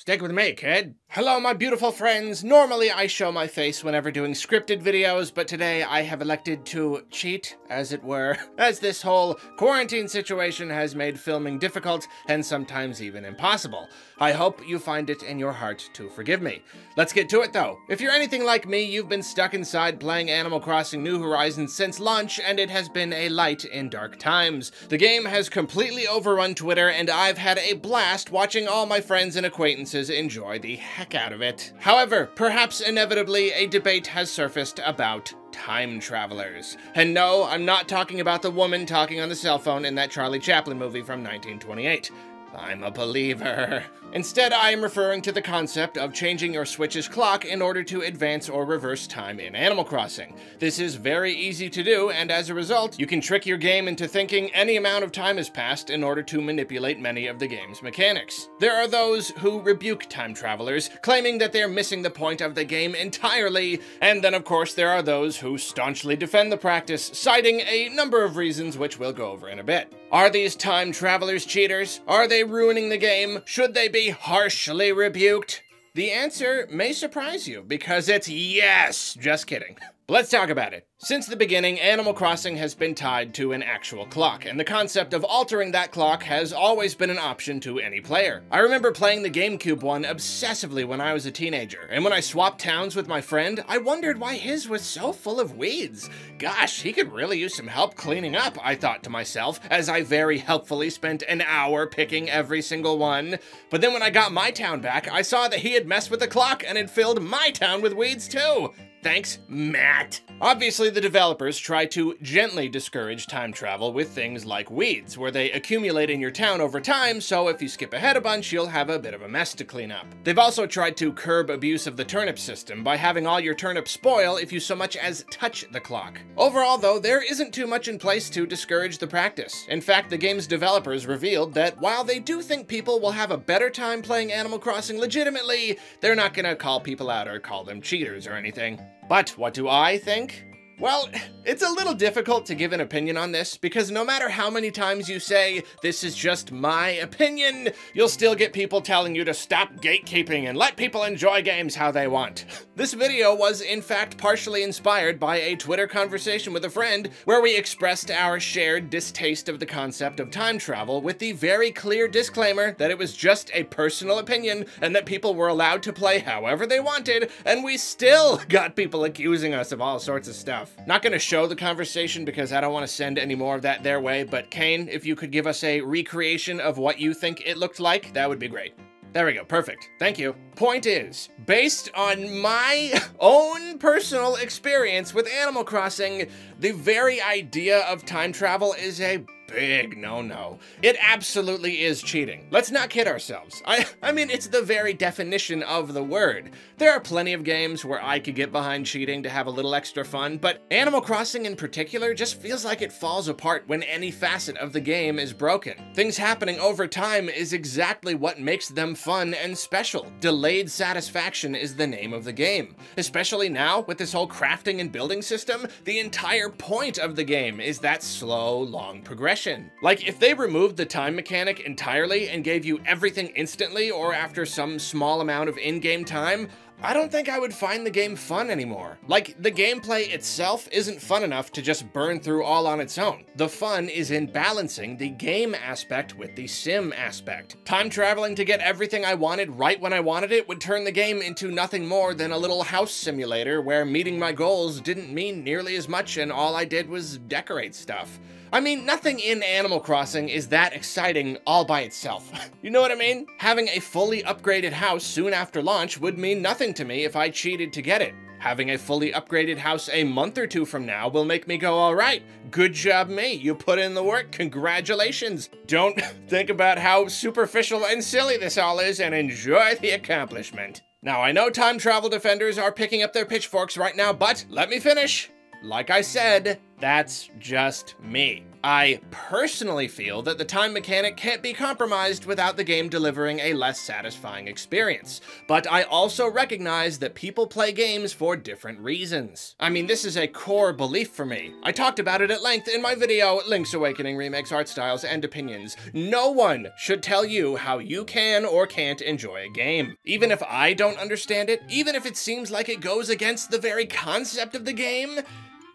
Stick with me, kid. Hello, my beautiful friends. Normally, I show my face whenever doing scripted videos, but today I have elected to cheat, as it were, as this whole quarantine situation has made filming difficult and sometimes even impossible. I hope you find it in your heart to forgive me. Let's get to it, though. If you're anything like me, you've been stuck inside playing Animal Crossing New Horizons since launch, and it has been a light in dark times. The game has completely overrun Twitter, and I've had a blast watching all my friends and acquaintances enjoy the heck out of it. However, perhaps inevitably, a debate has surfaced about time travelers. And no, I'm not talking about the woman talking on the cell phone in that Charlie Chaplin movie from 1928. I'm a believer. Instead, I am referring to the concept of changing your Switch's clock in order to advance or reverse time in Animal Crossing. This is very easy to do, and as a result, you can trick your game into thinking any amount of time has passed in order to manipulate many of the game's mechanics. There are those who rebuke time travelers, claiming that they're missing the point of the game entirely, and then of course there are those who staunchly defend the practice, citing a number of reasons which we'll go over in a bit. Are these time travelers cheaters? Are they ruining the game? Should they be harshly rebuked? The answer may surprise you, because it's yes! Just kidding. Let's talk about it. Since the beginning, Animal Crossing has been tied to an actual clock, and the concept of altering that clock has always been an option to any player. I remember playing the GameCube one obsessively when I was a teenager, and when I swapped towns with my friend, I wondered why his was so full of weeds. Gosh, he could really use some help cleaning up, I thought to myself, as I very helpfully spent an hour picking every single one. But then when I got my town back, I saw that he had messed with the clock and had filled my town with weeds too. Thanks, Matt. Obviously, the developers try to gently discourage time travel with things like weeds, where they accumulate in your town over time, so if you skip ahead a bunch, you'll have a bit of a mess to clean up. They've also tried to curb abuse of the turnip system by having all your turnips spoil if you so much as touch the clock. Overall, though, there isn't too much in place to discourage the practice. In fact, the game's developers revealed that while they do think people will have a better time playing Animal Crossing legitimately, they're not gonna call people out or call them cheaters or anything. But what do I think? Well, it's a little difficult to give an opinion on this, because no matter how many times you say, this is just my opinion, you'll still get people telling you to stop gatekeeping and let people enjoy games how they want. This video was in fact partially inspired by a Twitter conversation with a friend, where we expressed our shared distaste of the concept of time travel with the very clear disclaimer that it was just a personal opinion and that people were allowed to play however they wanted, and we still got people accusing us of all sorts of stuff. Not going to show the conversation because I don't want to send any more of that their way, but Kane, if you could give us a recreation of what you think it looked like, that would be great. There we go, perfect. Thank you. Point is, based on my own personal experience with Animal Crossing, the very idea of time travel is a big no-no. It absolutely is cheating. Let's not kid ourselves. I mean, it's the very definition of the word. There are plenty of games where I could get behind cheating to have a little extra fun, but Animal Crossing in particular just feels like it falls apart when any facet of the game is broken. Things happening over time is exactly what makes them fun and special. Delayed satisfaction is the name of the game. Especially now, with this whole crafting and building system, the entire point of the game is that slow, long progression. Like, if they removed the time mechanic entirely and gave you everything instantly or after some small amount of in-game time, I don't think I would find the game fun anymore. Like, the gameplay itself isn't fun enough to just burn through all on its own. The fun is in balancing the game aspect with the sim aspect. Time traveling to get everything I wanted right when I wanted it would turn the game into nothing more than a little house simulator where meeting my goals didn't mean nearly as much and all I did was decorate stuff. I mean, nothing in Animal Crossing is that exciting all by itself. You know what I mean? Having a fully upgraded house soon after launch would mean nothing to me if I cheated to get it. Having a fully upgraded house a month or two from now will make me go, all right, good job me, you put in the work, congratulations. Don't think about how superficial and silly this all is and enjoy the accomplishment. Now, I know time travel defenders are picking up their pitchforks right now, but let me finish. Like I said, that's just me. I personally feel that the time mechanic can't be compromised without the game delivering a less satisfying experience, but I also recognize that people play games for different reasons. I mean, this is a core belief for me. I talked about it at length in my video, Link's Awakening Remakes, Art Styles, and Opinions. No one should tell you how you can or can't enjoy a game. Even if I don't understand it, even if it seems like it goes against the very concept of the game,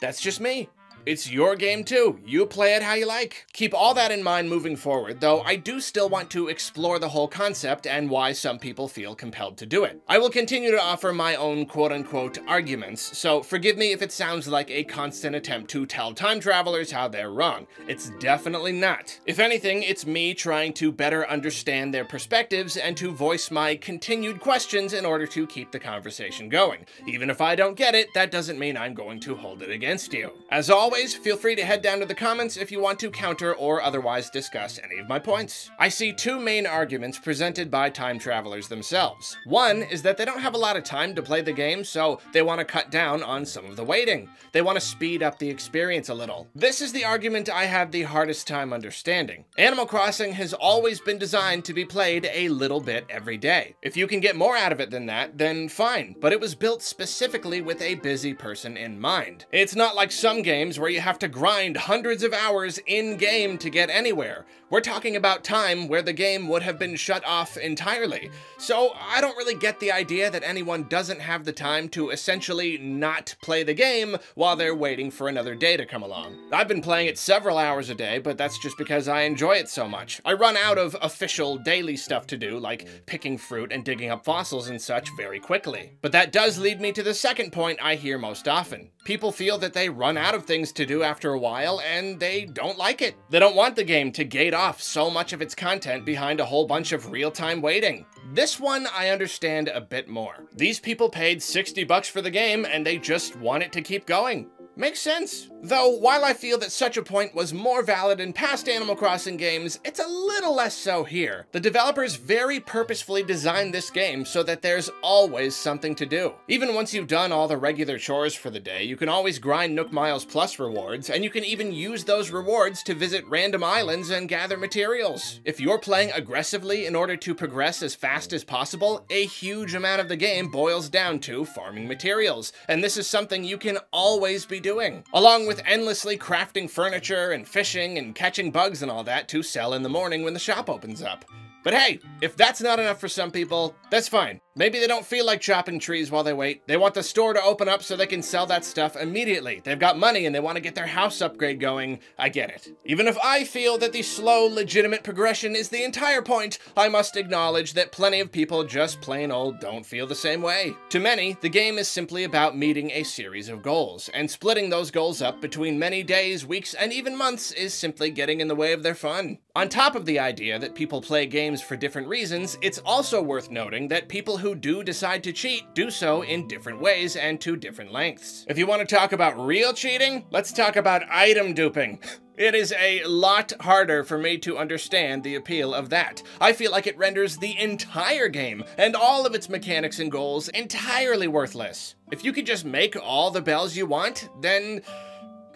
that's just me. It's your game too. You play it how you like. Keep all that in mind moving forward, though I do still want to explore the whole concept and why some people feel compelled to do it. I will continue to offer my own quote-unquote arguments, so forgive me if it sounds like a constant attempt to tell time travelers how they're wrong. It's definitely not. If anything, it's me trying to better understand their perspectives and to voice my continued questions in order to keep the conversation going. Even if I don't get it, that doesn't mean I'm going to hold it against you. As always, feel free to head down to the comments if you want to counter or otherwise discuss any of my points. I see two main arguments presented by time travelers themselves. One is that they don't have a lot of time to play the game, so they want to cut down on some of the waiting. They want to speed up the experience a little. This is the argument I have the hardest time understanding. Animal Crossing has always been designed to be played a little bit every day. If you can get more out of it than that, then fine, but it was built specifically with a busy person in mind. It's not like some games where you have to grind hundreds of hours in-game to get anywhere. We're talking about time where the game would have been shut off entirely. So I don't really get the idea that anyone doesn't have the time to essentially not play the game while they're waiting for another day to come along. I've been playing it several hours a day, but that's just because I enjoy it so much. I run out of official daily stuff to do, like picking fruit and digging up fossils and such, very quickly. But that does lead me to the second point I hear most often. People feel that they run out of things to do after a while, and they don't like it. They don't want the game to gate off so much of its content behind a whole bunch of real-time waiting. This one I understand a bit more. These people paid $60 for the game, and they just want it to keep going. Makes sense. Though, while I feel that such a point was more valid in past Animal Crossing games, it's a little less so here. The developers very purposefully designed this game so that there's always something to do. Even once you've done all the regular chores for the day, you can always grind Nook Miles Plus rewards, and you can even use those rewards to visit random islands and gather materials. If you're playing aggressively in order to progress as fast as possible, a huge amount of the game boils down to farming materials, and this is something you can always be doing, along with endlessly crafting furniture and fishing and catching bugs and all that to sell in the morning when the shop opens up. But hey, if that's not enough for some people, that's fine. Maybe they don't feel like chopping trees while they wait. They want the store to open up so they can sell that stuff immediately. They've got money and they want to get their house upgrade going. I get it. Even if I feel that the slow, legitimate progression is the entire point, I must acknowledge that plenty of people just plain old don't feel the same way. To many, the game is simply about meeting a series of goals, and splitting those goals up between many days, weeks, and even months is simply getting in the way of their fun. On top of the idea that people play games for different reasons, it's also worth noting that people who do decide to cheat do so in different ways and to different lengths. If you want to talk about real cheating, let's talk about item duping. It is a lot harder for me to understand the appeal of that. I feel like it renders the entire game and all of its mechanics and goals entirely worthless. If you could just make all the bells you want, then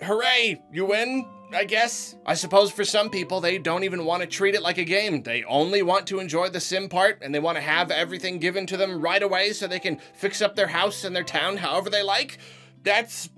hooray, you win. I guess. I suppose for some people, they don't even want to treat it like a game. They only want to enjoy the sim part, and they want to have everything given to them right away so they can fix up their house and their town however they like. That's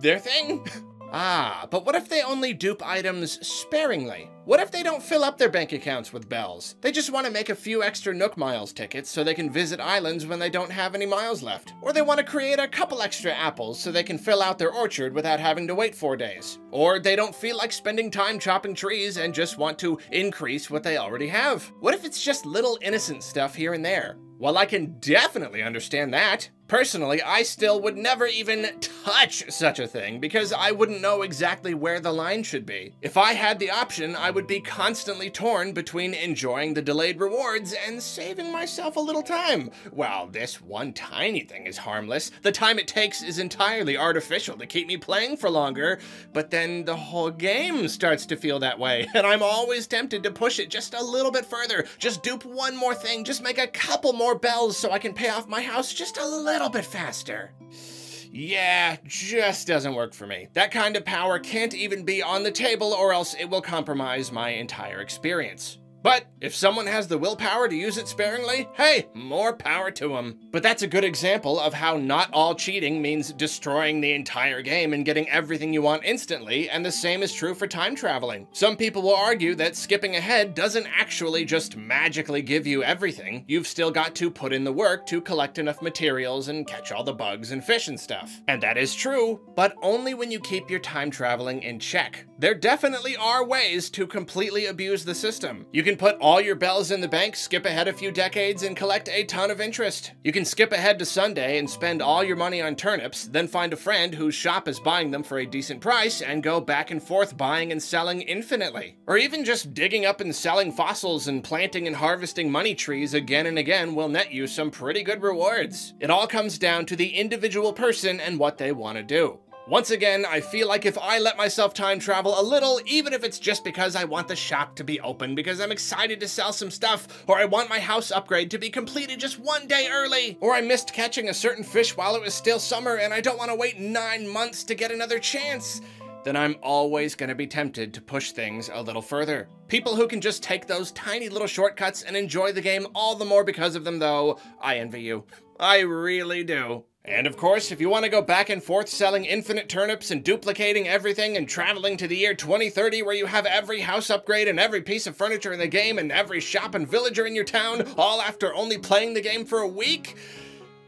their thing. Ah, but what if they only dupe items sparingly? What if they don't fill up their bank accounts with bells? They just want to make a few extra Nook Miles tickets so they can visit islands when they don't have any miles left. Or they want to create a couple extra apples so they can fill out their orchard without having to wait 4 days. Or they don't feel like spending time chopping trees and just want to increase what they already have. What if it's just little innocent stuff here and there? Well, I can definitely understand that. Personally, I still would never even touch such a thing because I wouldn't know exactly where the line should be. If I had the option, I would be constantly torn between enjoying the delayed rewards and saving myself a little time. While this one tiny thing is harmless, the time it takes is entirely artificial to keep me playing for longer, but then the whole game starts to feel that way, and I'm always tempted to push it just a little bit further. Just dupe one more thing, just make a couple more bells so I can pay off my house just a little bit faster. Yeah, just doesn't work for me. That kind of power can't even be on the table or else it will compromise my entire experience. But if someone has the willpower to use it sparingly, hey, more power to them. But that's a good example of how not all cheating means destroying the entire game and getting everything you want instantly, and the same is true for time traveling. Some people will argue that skipping ahead doesn't actually just magically give you everything. You've still got to put in the work to collect enough materials and catch all the bugs and fish and stuff. And that is true, but only when you keep your time traveling in check. There definitely are ways to completely abuse the system. You can put all your bells in the bank, skip ahead a few decades, and collect a ton of interest. You can skip ahead to Sunday and spend all your money on turnips, then find a friend whose shop is buying them for a decent price and go back and forth buying and selling infinitely. Or even just digging up and selling fossils and planting and harvesting money trees again and again will net you some pretty good rewards. It all comes down to the individual person and what they want to do. Once again, I feel like if I let myself time travel a little, even if it's just because I want the shop to be open because I'm excited to sell some stuff, or I want my house upgrade to be completed just one day early, or I missed catching a certain fish while it was still summer and I don't want to wait 9 months to get another chance, then I'm always going to be tempted to push things a little further. People who can just take those tiny little shortcuts and enjoy the game all the more because of them, though, I envy you. I really do. And of course, if you want to go back and forth selling infinite turnips and duplicating everything and traveling to the year 2030 where you have every house upgrade and every piece of furniture in the game and every shop and villager in your town, all after only playing the game for a week,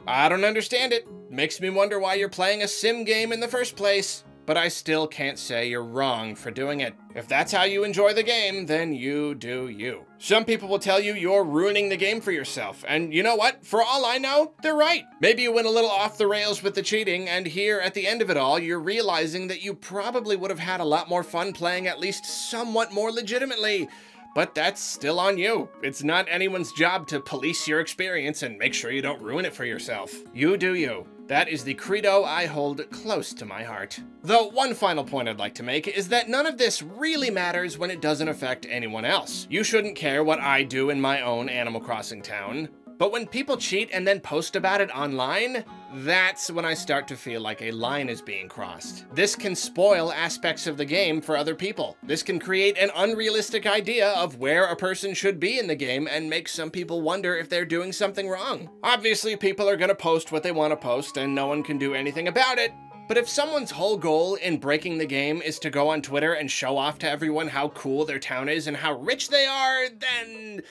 I don't understand it. Makes me wonder why you're playing a sim game in the first place. But I still can't say you're wrong for doing it. If that's how you enjoy the game, then you do you. Some people will tell you you're ruining the game for yourself, and you know what? For all I know, they're right. Maybe you went a little off the rails with the cheating, and here at the end of it all, you're realizing that you probably would have had a lot more fun playing at least somewhat more legitimately. But that's still on you. It's not anyone's job to police your experience and make sure you don't ruin it for yourself. You do you. That is the credo I hold close to my heart. Though one final point I'd like to make is that none of this really matters when it doesn't affect anyone else. You shouldn't care what I do in my own Animal Crossing town. But when people cheat and then post about it online, that's when I start to feel like a line is being crossed. This can spoil aspects of the game for other people. This can create an unrealistic idea of where a person should be in the game and make some people wonder if they're doing something wrong. Obviously, people are going to post what they want to post and no one can do anything about it. But if someone's whole goal in breaking the game is to go on Twitter and show off to everyone how cool their town is and how rich they are, then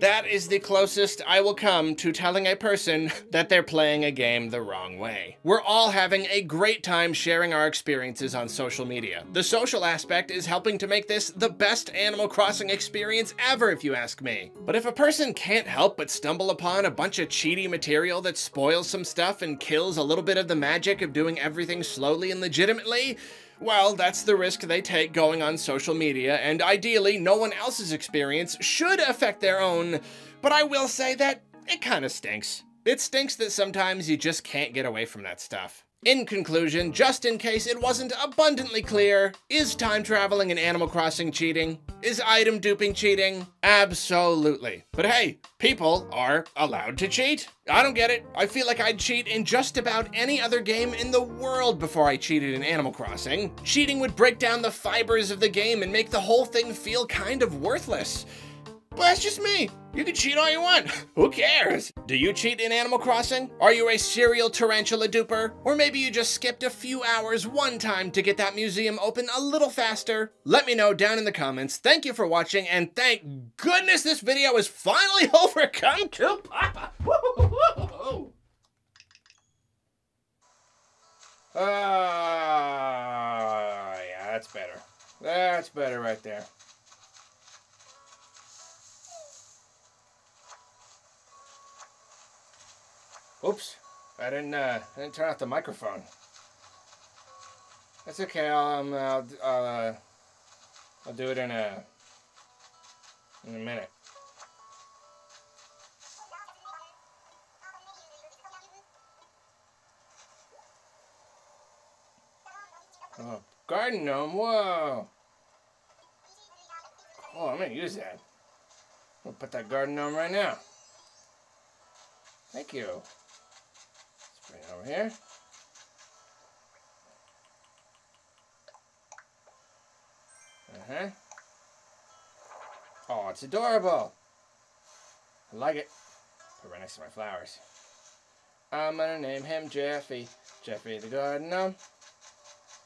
that is the closest I will come to telling a person that they're playing a game the wrong way. We're all having a great time sharing our experiences on social media. The social aspect is helping to make this the best Animal Crossing experience ever, if you ask me. But if a person can't help but stumble upon a bunch of cheaty material that spoils some stuff and kills a little bit of the magic of doing everything slowly and legitimately, well, that's the risk they take going on social media, and ideally, no one else's experience should affect their own, but I will say that it kind of stinks. It stinks that sometimes you just can't get away from that stuff. In conclusion, just in case it wasn't abundantly clear, is time traveling in Animal Crossing cheating? Is item duping cheating? Absolutely. But hey, people are allowed to cheat. I don't get it. I feel like I'd cheat in just about any other game in the world before I cheated in Animal Crossing. Cheating would break down the fibers of the game and make the whole thing feel kind of worthless. But that's just me. You can cheat all you want. Who cares? Do you cheat in Animal Crossing? Are you a serial tarantula duper? Or maybe you just skipped a few hours one time to get that museum open a little faster? Let me know down in the comments. Thank you for watching, and thank goodness this video is finally over. Come to Papa. Woo-hoo-hoo-hoo. Yeah, that's better. That's better right there. Oops, I didn't turn off the microphone. That's okay. I'll do it in a minute. Oh, garden gnome! Whoa! Oh, I'm gonna use that. I'm gonna put that garden gnome right now. Thank you. Right over here. huh? Oh, it's adorable. I like it. Put it right next to my flowers. I'm gonna name him Jeffy. Jeffy the gardener.